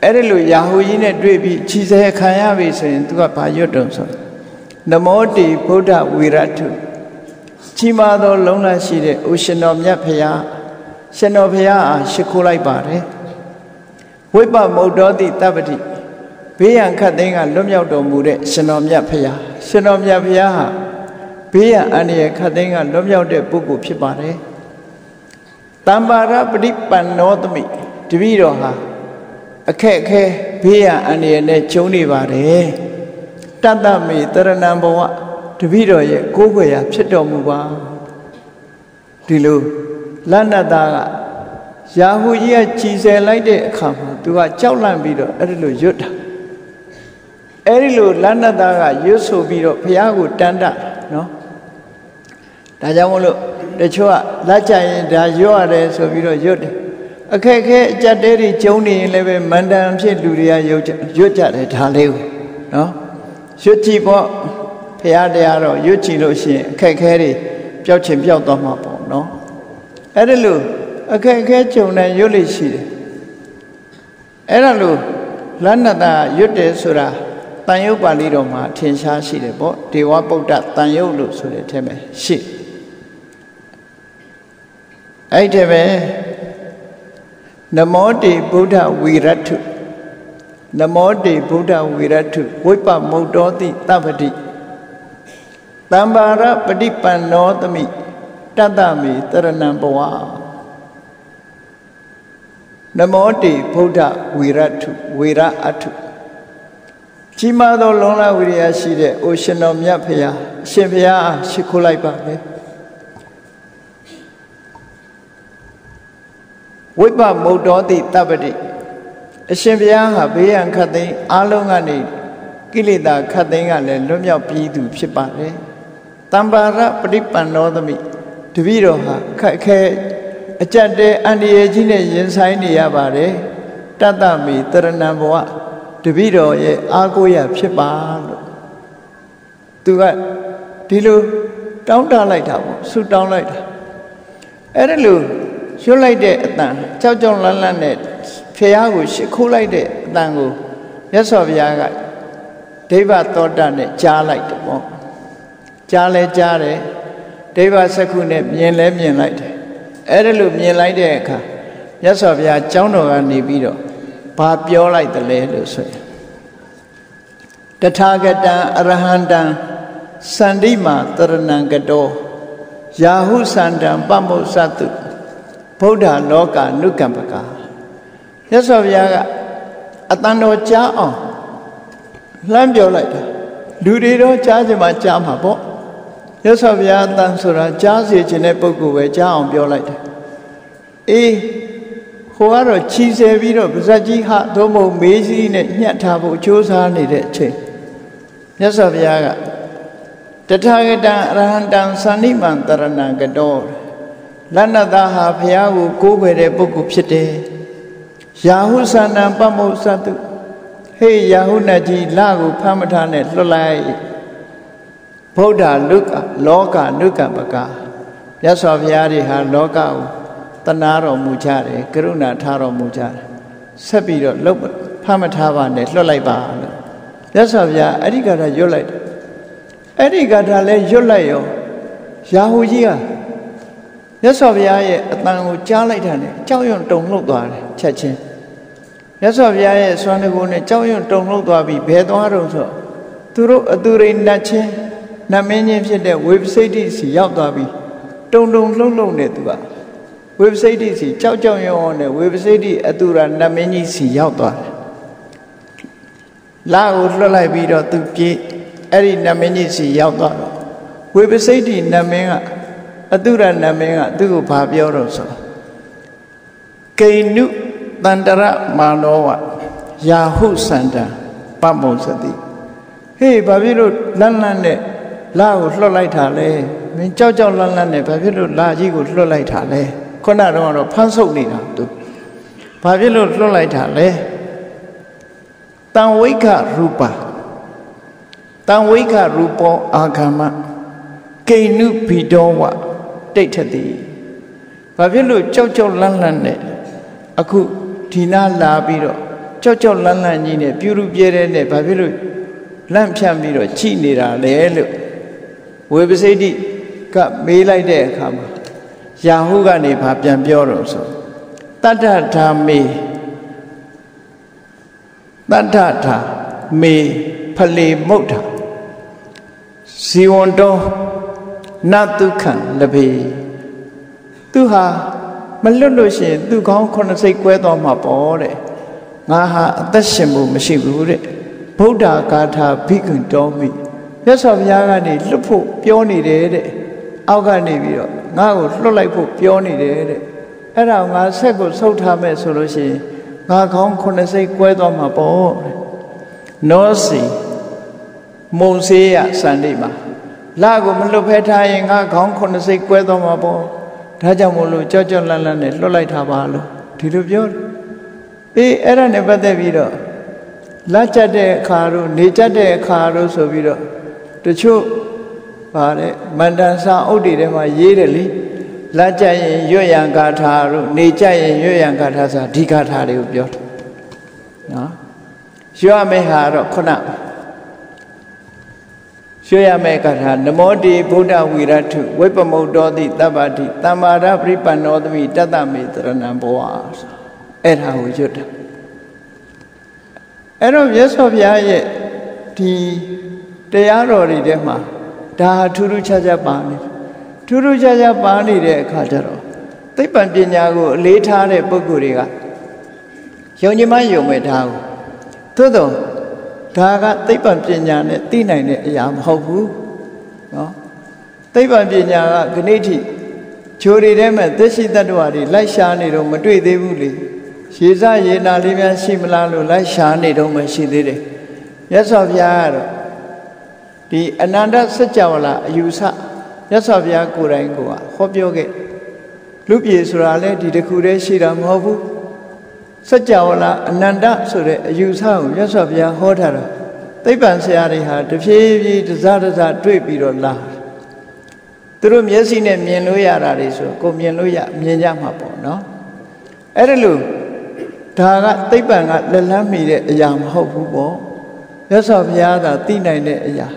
ở đây lưu Yahoo gì này đuổi bị chi xe khai ra về xe tôi gặp phải yết đồng số nằm ở đây Buddha Virat chỉ mà đó lòng là gì đấy ocean nằm nhà phía à sẽ khô lại bả đấy với bà mẫu đó thì ta phải bây giờ các anh em làm nhau đồ mù đấy, xin ông nhà phải ha. Bây giờ anh em các anh em làm nhau để bù bù phía bạn đấy. Tam ba ra bịch pan nốt mi, tùy rồi ha. Khe bây giờ anh em này chôn đi vào đấy. Tan ta mi, ta ra nam bộ, tùy rồi vậy, cố vậy à, sẽ đồ mù vào. Đi luôn, lần nào ta, Yahoo gì chỉ xe lấy để khám, tụi anh cháu làm gì đó, ở đây rồi dốt. Ấy luôn lần nào ta cả yếu số bị rồi phải ăn của tan đã, nó. Tại sao luôn? Để cho à, lá trái đã yếu à để số bị rồi yếu đấy. À cái chặt đấy thì cháu này là về mình đang xem Luria yếu chặt để thả lều, nó. Yếu chỉ bỏ phải ăn để ăn rồi yếu chỉ rồi xem cái đi, béo chém béo to mà bỏ nó. Ấy luôn, à cái cháu này yếu lịch sử. Ấy luôn, lần nào ta yếu để số ra. Tan yêu Pali đó mà thiên xa xí đấy bố, Deva Buddha tan yêu lục số đấy thề xí. Ấy thề Namo Buddha Viratu Namode Buddha Viratu, Vipa Modoti Tavati Tambara Padipan Notami Tadami Taranambawa Namode Buddha Viratu, Vira Atu Chimado Lona Viriashide, Oshanomya Paya, Shevia Shikulaipa. Vipa Modoti Tavati Shembiya being cutting alongani, Gilida cutting and Lumia P to Pipare, Tambara, Pripanodami, Tuviroha, Kake, Achade, and the Ejine Saini Abare, Tatami, Taranamboa, Tuviro, Agoya, Pipano. Do what? Tilu, down light up, so down light up. Erelu, so like that, Chajon Lalanet. Pheyahu shikulaide dangu yasobyaga deva todane jalaite bo jale jare deva sakhu ne myin le myin laite ae lu myin laite akha yasobya chaung do ga ni pi do ba pyo laite le lu so tathagata arahanta sandima taranangato yahu sandam pamosatu buddha loka nukampaka Yes, of Yaga Atano Cha on Lambio later. Do they don't charge my chamabo? Yes, of Yatan Sura, Charles in Epoku, Cha on Bio later. Eh, Huaro cheese a video, Zaji hat, Domo, Mazi, Yatabo, chose her needed chain. Yes, of Yaga. Tatagata Rahandan Saniman Taranangador. Lana daha Piago, go with a book of city. Yahoo Sanam Pamo Satu. Hey Yahoo Naji Lagu Pamatanet Lolai Poda Luka Loka Nuka Baka Yasavyari Ha Loka Tanaro Mujare Karuna Taro Mujare Sabiro Lop Pamatavanet Lolai Ba Yasavya Arigata Yolai Arigata Le Yolayo Yahoo Yia Yasavya Atangu Chalaitane Chayon Tong Lugare Chachin. Yes, of Yaya Swanagone, Chow Tong Logabi, Bedoaroso, Turo Adurin Nache, Namenian website is Yagabi, Tong Long Long Netwa. Website is Chow Chow on a website Adura Nameni Si Yaga. La Urola Vida Tuki, Ari Nameni Si Yaga. Website Namea Adura Namea Dugu Pabioroso. Kainu Dandara Manoa Yahoo Santa Pamosati. Hey, Babiru Lanane, Lao Lolitale, Minchojo Lanane, Babiru Lajigo Lolitale, Conaro Pansolina to Babiru Lolitale Tanweka Rupa Tanweka Rupo Agama Kainu Pidowa Datadi Babiru Chojo Lanane. Aku Tina Labiro, Chocho Lananine, Puru Pierre, Babiru, Lampamiro, Chinira, Leelo, Websedi, Cap Mela de Cama, Yahugani, Papian Bioroso, Tata me, Tata me, Pale Mota, Siwondo, Natukan, Labe, Tuha. Maloloshi, do go on and say, Quet on my body. Naha, that's simple, Machine Buddha got her picking tommy. Yes, of Yagani, Lupo, Pioni did Algani, now Lolapo, Pioni did. And I'm a second so time as Soloshi. Now go on and say, Quet on my body. No, see, Mosia Sandima. Lago Melopeta, and I go on and say, Quet on my body. Rajamulu, Jojo Lalanet, Lolai Tabalo, Tilubio. They era never the video. Lacha de Caro, Nija de Caro, so video. The Chu Pare, Mandansa Odidema Yedeli, Lacha in Yoyan Gataru, Nija in Yoyan Gatasa, Dicatari Biot. Shua Meharo, Kona. Shaya Mekata, Namodi, Buddha Viratu, Wepamododi, Tabati, Tamara, Pripanodmi, Tatamitra, and Boas. Era Ujota. Erop yeso biaye di tayarori de ma da thuru chaja pani de khadaro. Tây bản địa nhà của lễ tha để bố cụ đi cả, giống như mấy dụng người thao, thứ đó, thà cả Tây bản địa nhà này tí này này giảm hậu phú, đó, Tây bản địa nhà cái này thì, chỗ đi đấy mà tới sinh ra đồ đi, lái xe này rồi mà đuổi đi bù đi, xí ra gì nào đi mà xí mà làm rồi lái xe này rồi mà xí đi đấy, nhất sao vậy rồi, thì anh ăn đã sắp chào là yêu sa, nhất sao vậy cô đấy cô à, khó biểu cái. Lúc về sửa lại thì được khu đấy xí làm hoa vũ, sách giáo là năn đáp sửa để yêu sao nhớ sửa về hoa thà rồi. Tây bản xe này ha, từ phía gì từ ra đuổi bị rồi là, từ lúc nhớ xin em miền núi ra ra đi sửa, cô miền núi ra miền giang mà bỏ nó. Ở đây luôn, thà cái Tây bản cái lên làm gì để giảm hoa vũ bỏ, nhớ sửa về là tí này để giảm.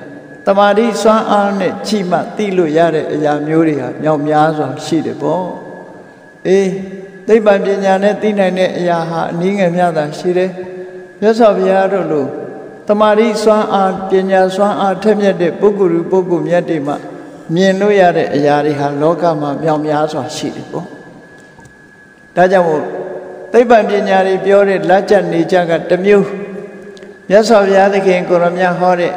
Tạm mà đi xóa ăn để chi mà tí lùi ra để giảm nhiều đi ha, nhau nhá rồi xí để bỏ. Ê, Tây bản địa nhà này tí này này nhà hạ níng em nhà ta xí đấy, nhớ sao bây giờ rồi luôn, tao mà đi xóa ăn địa nhà xóa ăn thêm nhà để bố cụ nhà để mà miền núi nhà để nhà đi hàng lô cả mà miêu nhà xóa xí đấy bố. Đã cho một Tây bản địa nhà đi biểu để lá chân đi chăng cả trăm nhiêu, nhớ sao bây giờ thì khi còn làm nhà họ đấy,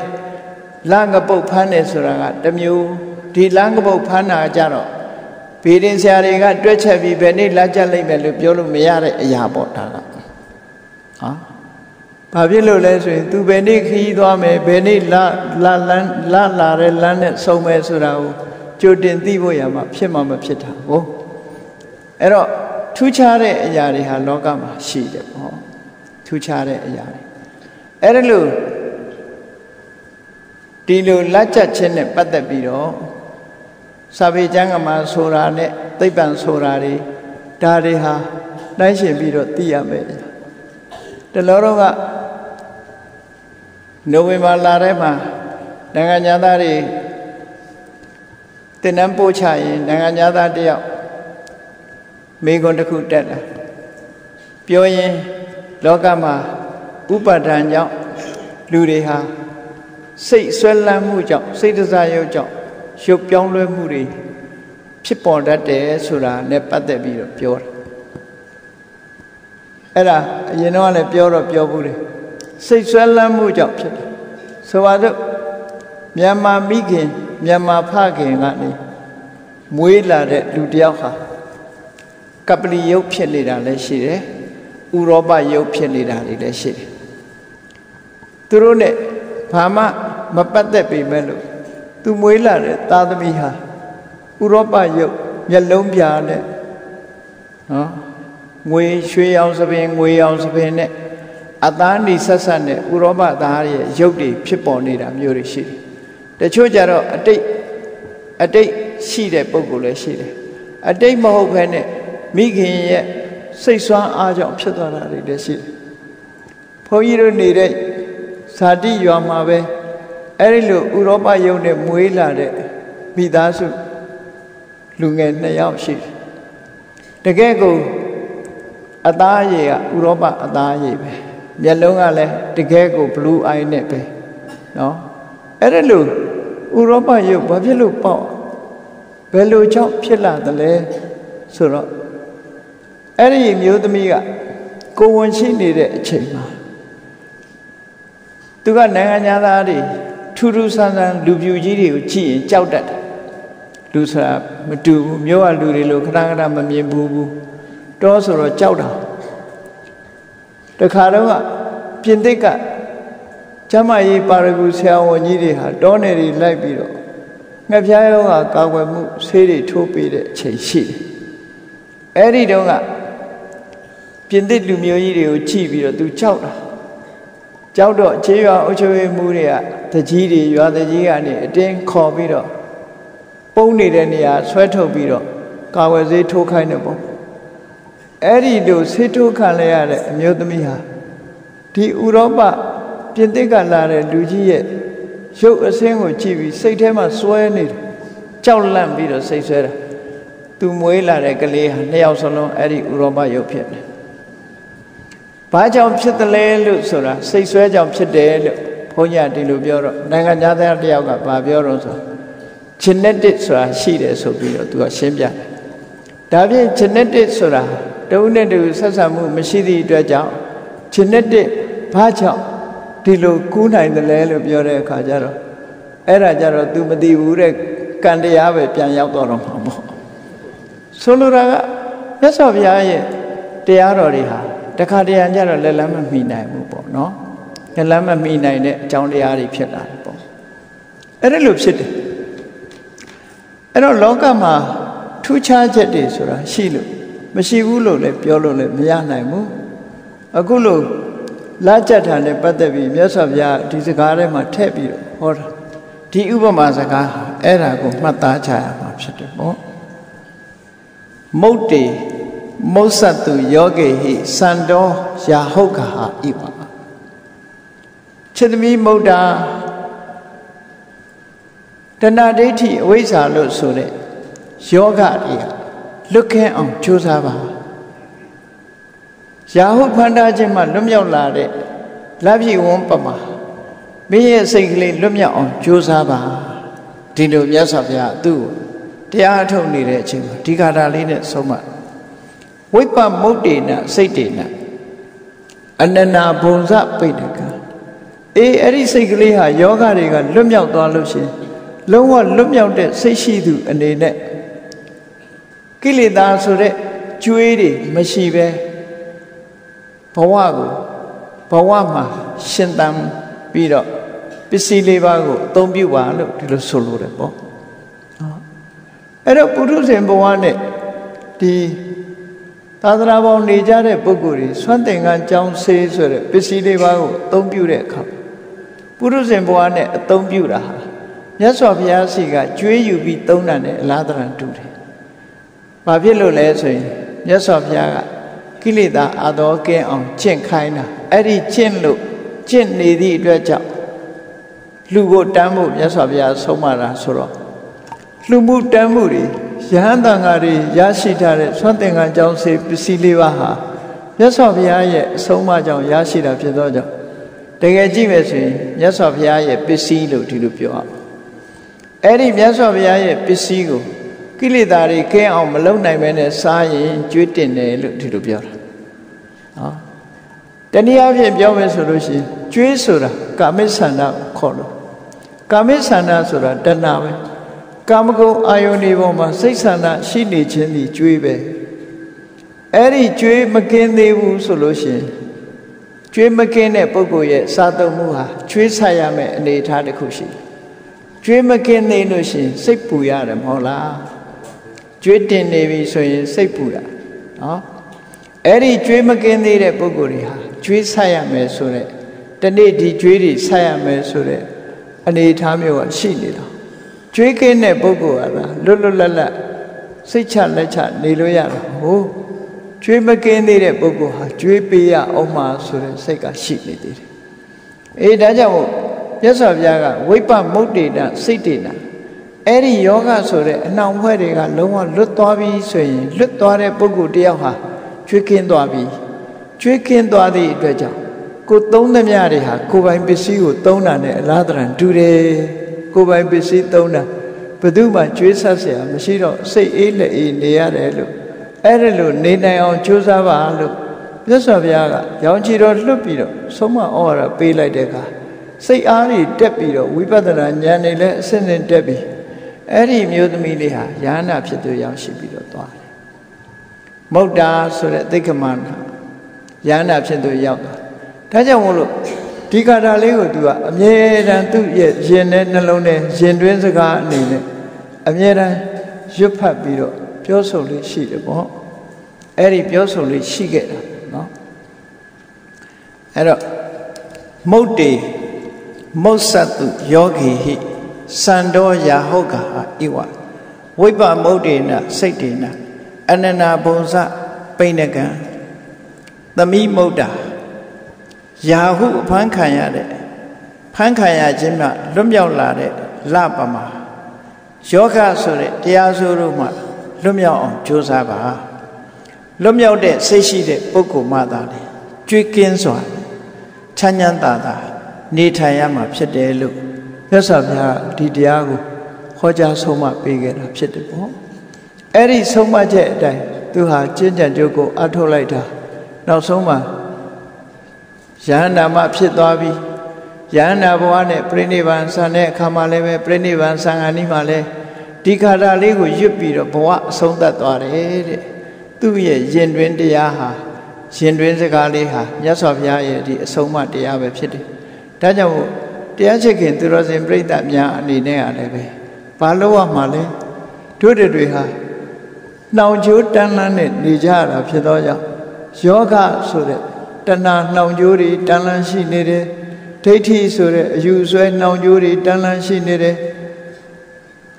lá ngập bầu phan này sửa ra trăm nhiêu, thì lá ngập bầu phan nào cha nó. Vì đến xe này các đứa trẻ vì bên này là chân lên về được vô luôn mấy ai đấy giả bỏ thằng đó, bà biết luôn đấy rồi, từ bên này khi đó mẹ bên này là rồi là này sau mẹ sửa đâu, cho đến tí vô nhà mà phía thằng vô, ấy đó thu cha đấy giả đi hà lo cả mà xì đấy bỏ, thu cha đấy giả, ấy đó luôn, đi luôn là chắc chắn là bắt được bị đó. Sao bây giờ mà sổ ra này, Tây bản sổ ra đi, đá đi ha, đáy xe bị đột tí à mẹ. Đó là lúc đó, nếu với mà là đấy mà, nàng nhà ta đi, tên em bố cháy, nàng nhà ta đi học, mình còn được khu trật à. Biểu nhiên, lúc đó mà, ưu bà đàn nhau, lưu đi ha, xây xuân là mù trọng, xây ra ra yêu trọng, Siêu bóng lưỡi mù đi, phía bọn đã để sửa ra nếp bắt để bị được biểu. Ê là, yên hoa này biểu bù đi. Xây xuân là mù chọc chứ. Sau đó được, Myanmar mỹ khen, Myanmar phá khen ngạc này. Mùi là để lưu đeo khá. Cặp lý yếu phiền lý đàn lấy xí đấy. U rô bà yếu phiền lý đàn lấy xí đấy. Từ lúc này, phá mạ mà bắt để bị mẹ lụi. Tu mới là để ta tu mi ha, Europa yêu nhà lông bia này, đó, người suy ao sắp bên người ao sắp bên này, ta đi sát sát này, Europa ta đi dọc đi, phía bắc đi làm nhiều gì, để cho giờ đó ở đây xí đẹp bao nhiêu là xí đẹp, ở đây mà học cái này, mỹ kia, xây xoan ở trong phía đó là đi để xí, phải rồi này đấy, sao đi vào mà về. Ấy là Europa yêu này mới là để bị đá sụp, lũ nghèo này yếu xí. Để cái cô, ta gì à Europa ta gì vậy? Nhà lông à này, để cái cô blue eye này vậy, đó. Ấy là Europa yêu bao nhiêu lũ bỏ, bao nhiêu chóc biết là thế này, số đó. Ấy là nhiều tụi mình à, cô muốn xin đi để chơi mà. Tụi con này nhà ta đi. Chú rưu xa xa lưu biểu dí đều chỉ cháu đặt. Lưu xa mà trừ miếu à lưu đi lưu khá ra mà miền bù bù. Đó xa rồi cháu đào. Đó khá đó ạ. Bên tích ạ. Chá mà y bà rà gù xe áo nhí đi hả. Đó này đi lại bì đó. Ngài phía áo ạ cá quay mũ xe đi thô bì để chạy xì đi. Ê đi đó ạ. Bên tích lưu miếu dí đều chỉ bì đó tù cháu đào. Cháu đó chế vào ổ chơi mũ đi ạ. Thế chỉ đi vào thế chỉ anh ấy trên khó bị đó, bông này đây này xoay thâu bị đó, cao cái dây thô khai nữa bông, ấy đi đâu dây thô khai này à đấy nhiều tấm gì hả? Thì Europa trên thế cả là đấy đủ gì vậy? Số ở xe ngồi chỉ vì xây thế mà xoay này, cháu làm bị đó xây xoay đó, tôi mới là đấy cái này này áo xanh nó ấy đi Europa nhiều phiền. Bá chồng chết lên lụt sổ ra, xây xóa chồng chết đến lụt. Hôn nhà thì lụt biểu rồi, nàng ngã nhá theo đeo cả bà biểu rồi. Chính nên tết sổ ra, xí để sổ biểu rồi, tụi họ xem ra. Đã biết chính nên tết sổ ra, đâu nên được sát xa mù mà xí đi đòi cháu. Chính nên tết bá chồng, thì lụt cú này thì lên lụt biểu rồi, khá ra rồi. Ê ra ra rồi, tụi mà đi vũ rồi, càng đi áo về bèn nhau tỏ rồi mà bỏ. Số lụt ra gã, nhá sao bây giờ vậy, đi áo rồi đi hả? Đã khá đi ăn ra rồi lấy lắm mà mì này mà bỏ nó. Lấy lắm mà mì này nè, trong đi ăn đi phết lại bỏ. Ê đó lụp xịt đi. Ê đó lỗ cả mà thu cha chết đi sổ ra, xì lụp. Mà xì vũ lụp lệ, biểu lụp lệ, mà giá này mũ. Ở cú lụp, lá chát hẳn lệ bắt tệ bì, mẹ sạp giá, thì sẽ gá đây mà thép bì rồi, hô ra. Thì ưu bà mà sẽ gá, ê ra cũng mà tá chá mà xịt đi bỏ. Mâu trì, mâu sát tu yogi hi sando ya hoka ha iwa. Chitami mâu da dana deti avisa lo sore yoga iya looking on chusava. Ya ho panda jima lumya la de labi wompama. Miye singly lumya on chusava. Dino yasavya do. They are totally reching. Tigada lina so much. Vipa Mudina Satina Anana Bonza Pinaka. E Erisigriha Yoga Riga Lumyao Dalushi Lowa Lumyao de Sishidu and a net Kilida Sure Chuiri Mashive Pawago Pawama Shintam Piro Pisilivago Tombiwa look to the Solo Rebo. And a Purus and Boane the Tadra vào nề ra để bố gửi, xoắn tiền ăn trong xe rồi để biết xí đi vào tông biểu để khóc. Bố rút xem bố ăn để tông biểu đã. Nhớ xóa phía á xì gà, chúa dù bị tông nà để lá tà ràng trụng thế. Bà biết lộ lẽ rồi, nhớ xóa phía á gà, kì lì ta á đó kê ổng chênh khai nà, á đi chênh lộ, chênh nề đi đoá chọc. Lưu bộ trám bộ nhớ xóa phía á sống mà ra sổ rõ. Lưu bộ trám bộ đi. Yahanda ngari, Yashitare, something I don't say, Pisilivaha. Yes of Yaye, so much on Yashida Pidoja. They get Jimmy, yes of Yaye, Pisilu, Tilupio. Eddie, yes of Yaye, Pisigo. Kilidari came on Malone when a sign, Jutin, a look Tilupio. Then you have your Biome solution, Juisura, Kamisana, Kolo. Kamisana Sura, Danawe. Cảm ơn Ioni Voma, say sana, she needs in the Jube. Eddie Jue McCain Nebu solution. Jue McCain Epogoye, Sato Muha, Jue Sayame, and they had a cushion. Jue McCain Nenushi, Sepuya, and Hola. Jue Tin Navy, so in Sepuya. Eddie Jue McCain Nebugoria, Jue Sayame Sure. Then they did Jue Sayame Sure, and they time you are she did. Chúa cái này bố của là luôn luôn là xây chăn lại chăn đi luôn vậy rồi. Chúa mà cái này để bố của Chúa bây giờ ông mà sửa xây cả xịt này đi. Ấy đã cho một nhớ sao vậy cả với ba mốt đi là xây đi là. Ấy đi yoga sửa để nào phải để cả lúc mà lúc to bị sửa lúc to để bố của đi học hả? Chúa kiến to bị Chúa kiến to đi bây giờ. Cô tông tham gia đi hả? Cô phải biết siêu tông là để la đàn tru đi. Cô bài bì xí tông nà, bà tư mà chúi xa xẻ, mà xí rõ xây ý lệ ý nế á đế lụ. Ế rê lụ nế này ông chú xa bà lụ. Nhất xa bây giờ, dòng chí rõ lúc bì rõ, sống mà ổ ra bê lại đề gà. Xây á rì đẹp bì rõ, quý bà tà nà nhà này lệ xin nên đẹp bì. Ế rì miêu tâm ý lì hà, giá nà phía tư dòng xí bì rõ tỏa. Mâu đá sổ rệ tích hàm nà, giá nà phía tư dòng tỏa. Thá chào ngô lụ. Tí cả ra lấy của tụi ạ, nhé ra tụi dễ dên nè, nà lâu nè, dên đuên xa gà nè nè. Nhé ra giúp hạt bì độ, biểu sổ lý xì được bó. Ê đi biểu sổ lý xì kệ đó. Ê đó, mâu tì, mâu sát tụi yó kì hị, sàn đô giá hô gà hạ y hoạ. Với bà mâu tì nà, xây tì nà, anh nà bông dạ, bây nè gà, tâm ý mâu đà. Giá hữu phán khả nhà đệ, phán khả nhà chính là lùm nhau là đệ, là bà mà. Gió khá sổ đệ, đeo sổ rù mà, lùm nhau ổng chú xa bà. Lùm nhau đệ, xây xí đệ, bố cụ mà ta đệ, truy kiên soạn chán nhàn tà tà ni thay mà biết để lục nhớ sập nhà đi đi à cô cha số mà bị cái nào biết được không? Ấy số mà chết đây tôi học chuyên nhận được cô ăn thua lại thà nào số mà già nào mà biết đói bi già nào bố anh ấy preni văn san này khăm ale me preni văn san anh ấy ale đi cả ra lấy của giúp bi rồi bố anh sống đã đói đấy tôi về diễn viên đi à ha diễn viên sẽ cả đi ha nhớ sập nhà đi số mà đi à biết được đã nhau tiếng chế kiện từ đó xem bấy tạm nhà đi nè à đây về và lâu à mà lên trước đây rồi ha nấu cháo tan là nè đi ra là phải đó chứ yoga rồi tan là nấu cháo đi tan là xí nè đấy thấy thì rồi dù rồi nấu cháo đi tan là xí nè đấy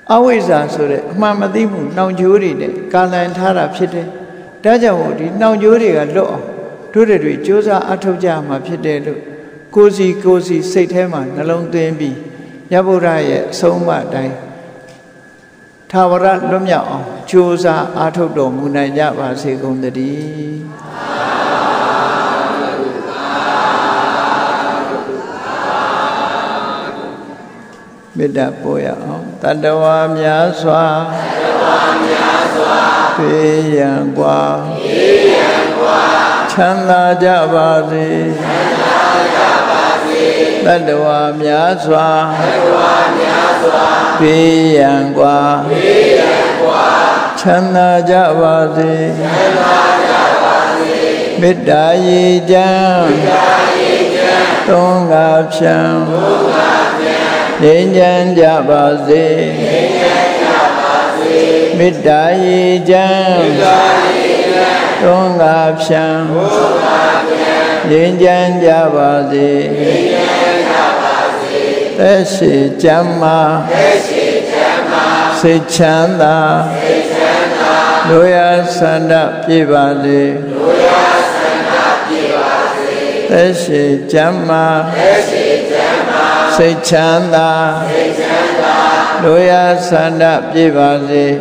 áo ấy ra rồi mà đi mu nấu cháo đi đấy cả lần thà là phải đấy đã cho đi nấu cháo đi cả lỗ trước đây rồi chú ra ăn thâu cha mà phải đấy rồi cô gì xây thêm mà nó lông tuyên bì nhà bồ ra vậy sống mà đây thao ra lắm nhậu chua ra ăn thâu đồ mùa này nhà bà sẽ không được đi biết đã bồi ảo tan đầu âm nhã xoa phi nhàn qua chán la gia bà gì Tát Đô A Mya Soa Phi Yang Qua Chán Na Gia Ba Di Bít Đa Di Giang Tôn Ngạp Sang Đến Giang Gia Ba Di Bít Đa Di Giang Tôn Ngạp Sang Đến Giang Gia Ba Di Thế sĩ chăm ma, sĩ chán ta, đối á sanh đạp chi bà đi. Thế sĩ chăm ma, sĩ chán ta, đối á sanh đạp chi bà đi.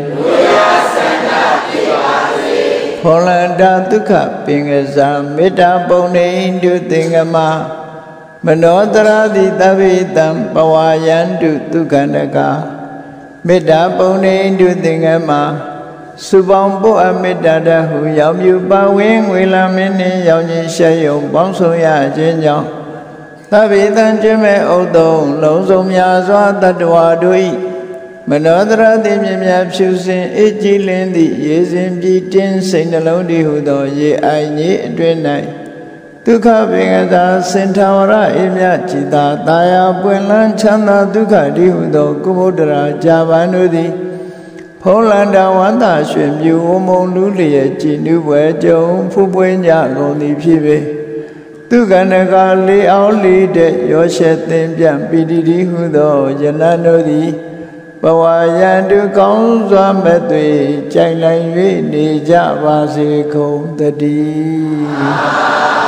Phổ lan đa tức khả bình ngã giả, mê đa bầu nê đưa tình ngã ma. Manodra di tavitam pavayandu tukandaka Metta pone du tingama Subhampu amitadahu Yom yupa weng wilamini Yom yishayum bongsuya jinjong Tavitam chime odong Longsoumya swa tatwa dui Manodra di mimya pshusin Ichi lindi yesim jitin Sinalondi hudo ye ainyi drenai Dukha Vingata Sintavara Imya Chita Taya Puenlan Chanda Dukha Dihudo Kumudra Javanudhi Polanda Vanda Shwem Yu Omong Luliye Chinu Vajong Phupwenya Gondi Phive Dukha Nakali Auli De Yoshetim Jampidi Dihudo Jananudhi Bhavayandu Kaunza Metwi Changlanvi Nijavasi Kondadi Amen